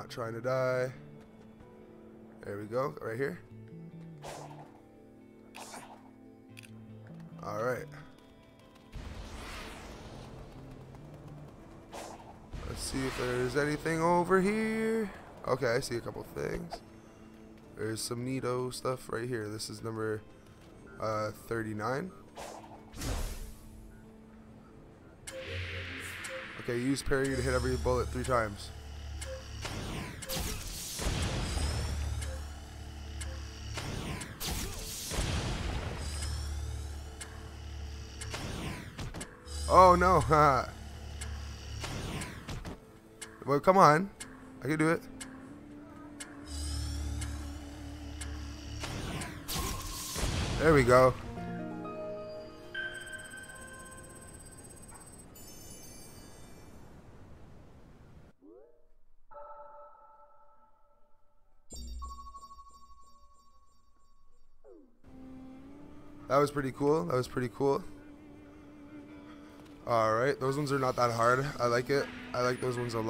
Not trying to die. There we go, right here. All right. Let's see if there's anything over here. Okay, I see a couple things. There's some neato stuff right here. This is number 39. Okay, use parry to hit every bullet 3 times. Oh no! Well, come on. I can do it. There we go. That was pretty cool. That was pretty cool. Alright, those ones are not that hard. I like it. I like those ones a lot.